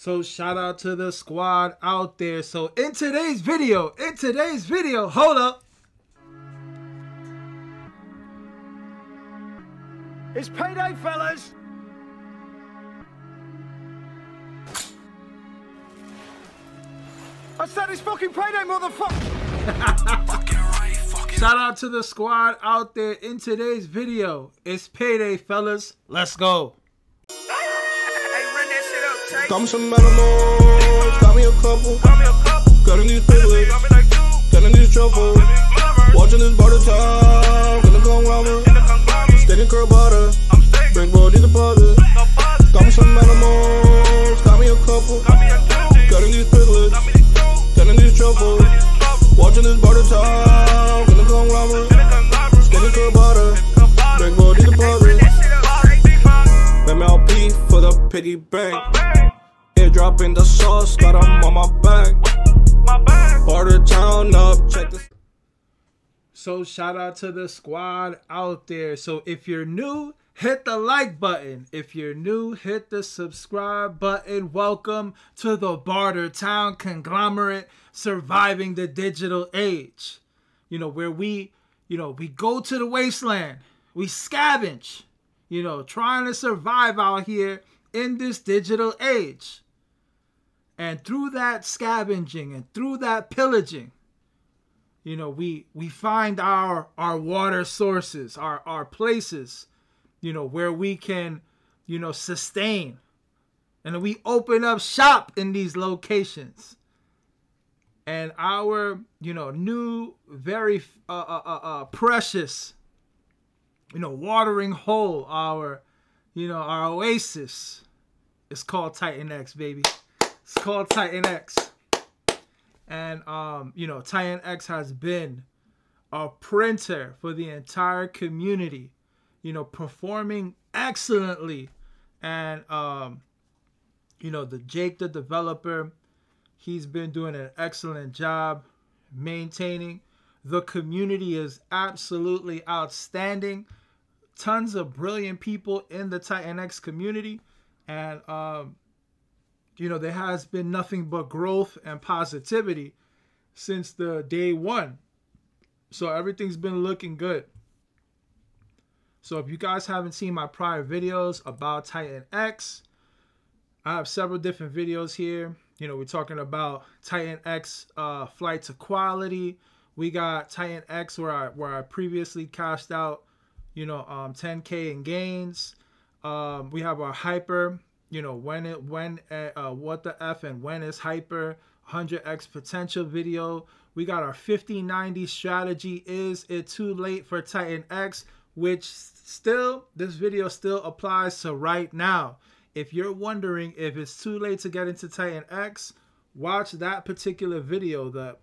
So shout out to the squad out there. So in today's video, hold up. It's payday, fellas. I said it's fucking payday, motherfucker. Shout out to the squad out there. In today's video, it's payday, fellas. Let's go. Got me some animals, got me a couple. Got in these piglets, got in these truffles. Watching this BarterTown, gonna come rubber. Steady curl butter, big bro, need a puzzle. Got me some animals, got me a couple. Got in these piglets, got in these truffles. Watching this BarterTown, gonna come rubber. Steady curl butter, big bro, need a puzzle. MLP for the pity bank. Dropping the sauce, got them on my back. BarterTown up, check this. So shout out to the squad out there. So if you're new, hit the like button. If you're new, hit the subscribe button. Welcome to the BarterTown Conglomerate, surviving the digital age. You know, where we go to the wasteland, we scavenge, you know, trying to survive out here in this digital age. And through that scavenging and through that pillaging, you know, we find our water sources, our places, you know, where we can, you know, sustain. And we open up shop in these locations. And our, you know, new, very precious, you know, watering hole, our, you know, our oasis, it's called TitanX, baby. It's called TitanX. And, you know, TitanX has been a printer for the entire community, you know, performing excellently. And, you know, Jake, the developer, he's been doing an excellent job maintaining. The community is absolutely outstanding. Tons of brilliant people in the TitanX community. And, you know, there has been nothing but growth and positivity since the day one. So everything's been looking good. So if you guys haven't seen my prior videos about TitanX, I have several different videos here. You know, we're talking about TitanX flight to quality. We got TitanX where I previously cashed out, you know, 10K in gains. We have our hyper. You know, what the F and when is hyper, 100X potential video. We got our 5090 strategy. Is it too late for TitanX? Which still, this video still applies to right now. If you're wondering if it's too late to get into TitanX, watch that particular video, the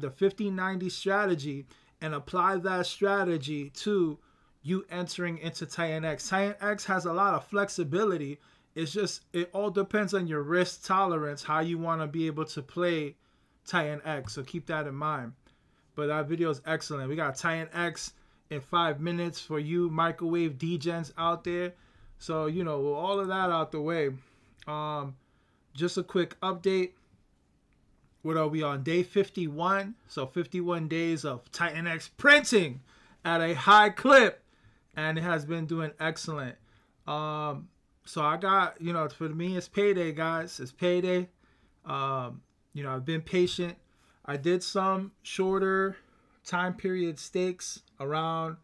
5090 strategy, and apply that strategy to you entering into TitanX. TitanX has a lot of flexibility. It's just, it all depends on your risk tolerance, how you want to be able to play TitanX. So keep that in mind. But that video is excellent. We got TitanX in 5 minutes for you microwave degens out there. So, you know, with all of that out the way, just a quick update. What are we on? Day 51. So 51 days of TitanX printing at a high clip. And it has been doing excellent. So I got, you know, for me, it's payday, guys. It's payday. You know, I've been patient. I did some shorter time period stakes around,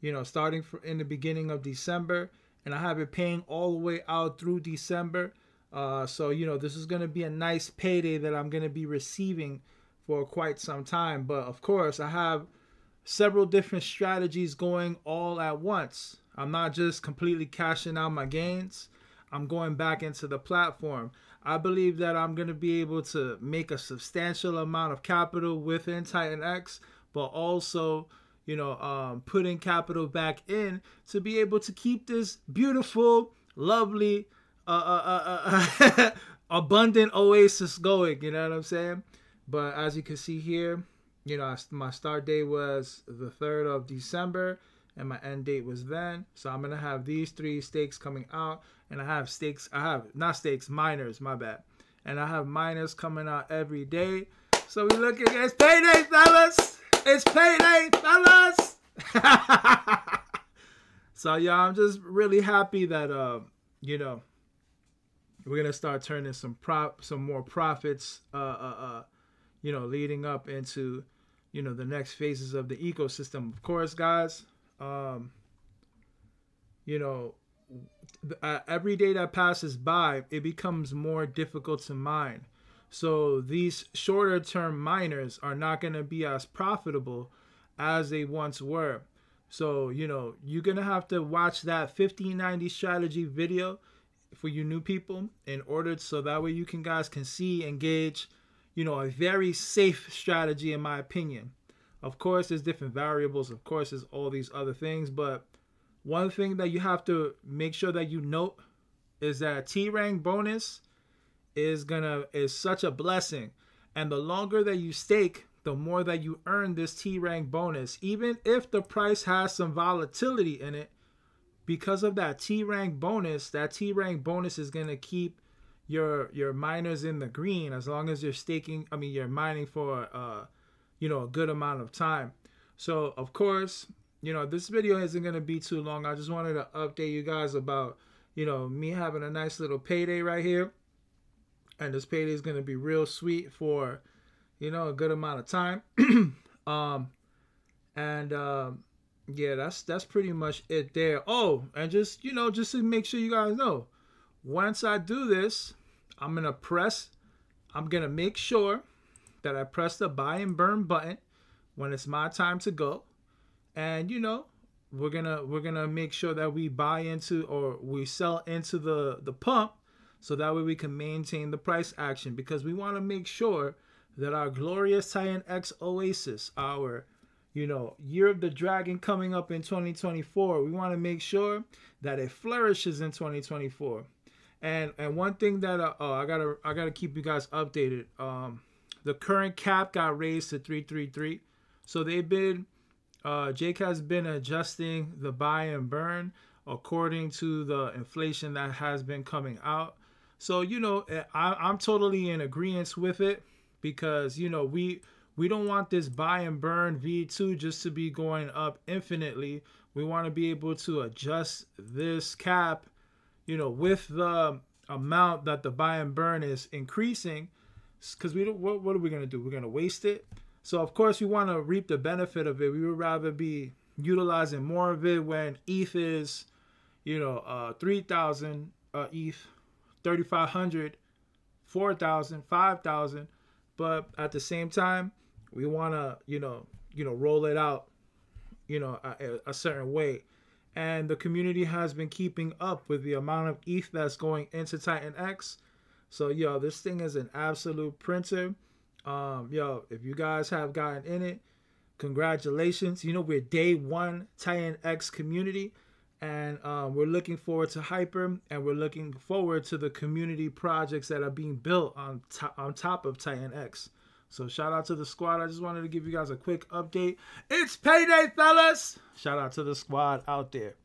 you know, starting in the beginning of December. And I have it paying all the way out through December. So, you know, this is going to be a nice payday that I'm going to be receiving for quite some time. But, of course, I have several different strategies going all at once. I'm not just completely cashing out my gains. I'm going back into the platform. I believe that I'm going to be able to make a substantial amount of capital within TitanX, but also, you know, putting capital back in to be able to keep this beautiful, lovely, abundant oasis going. You know what I'm saying? But as you can see here, you know, my start day was the 3rd of December. and my end date was then. So I'm gonna have these three stakes coming out, and I have stakes, minors, my bad. And I have minors coming out every day. So we look at, it's payday, fellas. It's payday, fellas. So yeah, I'm just really happy that, you know, we're gonna start turning some more profits, you know, leading up into, you know, the next phases of the ecosystem. Of course, guys, you know, every day that passes by, it becomes more difficult to mine. So these shorter term miners are not going to be as profitable as they once were. So, you know, you're going to have to watch that 1590 strategy video for you new people in order, so that way you guys can see, engage, you know, a very safe strategy in my opinion. Of course, there's different variables. Of course, there's all these other things, but one thing that you have to make sure that you note is that T-Rank bonus is such a blessing. And the longer that you stake, the more that you earn this T-Rank bonus, even if the price has some volatility in it, because of that T-Rank bonus, that T-Rank bonus is going to keep your miners in the green as long as you're staking, I mean, you're mining for, you know, a good amount of time. So of course, you know, this video isn't going to be too long. I just wanted to update you guys about, you know, me having a nice little payday right here. And this payday is going to be real sweet for, you know, a good amount of time. Yeah, that's pretty much it there. Oh, and just, you know, just to make sure you guys know, once I do this, I'm going to make sure that I press the buy and burn button when it's my time to go. And, you know, we're gonna make sure that we buy into, or we sell into the pump, so that way we can maintain the price action, because we want to make sure that our glorious TitanX Oasis, our, you know, Year of the Dragon coming up in 2024, we want to make sure that it flourishes in 2024. And one thing that I gotta keep you guys updated. The current cap got raised to 333, so they've been. Jake has been adjusting the buy and burn according to the inflation that has been coming out. So, you know, I'm totally in agreement with it, because, you know, we don't want this buy and burn V2 just to be going up infinitely. We want to be able to adjust this cap, you know, with the amount that the buy and burn is increasing, because we don't, what are we going to do? We're going to waste it. So, of course, we want to reap the benefit of it. We would rather be utilizing more of it when ETH is, you know, 3,000 ETH, 3,500, 4,000, 5,000. But at the same time, we want to, you know, roll it out, you know, a certain way. And the community has been keeping up with the amount of ETH that's going into TitanX. So, yo, this thing is an absolute printer. Yo, if you guys have gotten in it, congratulations. You know, we're day one TitanX community, and we're looking forward to Hyper, and we're looking forward to the community projects that are being built on top of TitanX. So shout out to the squad. I just wanted to give you guys a quick update. It's payday, fellas. Shout out to the squad out there.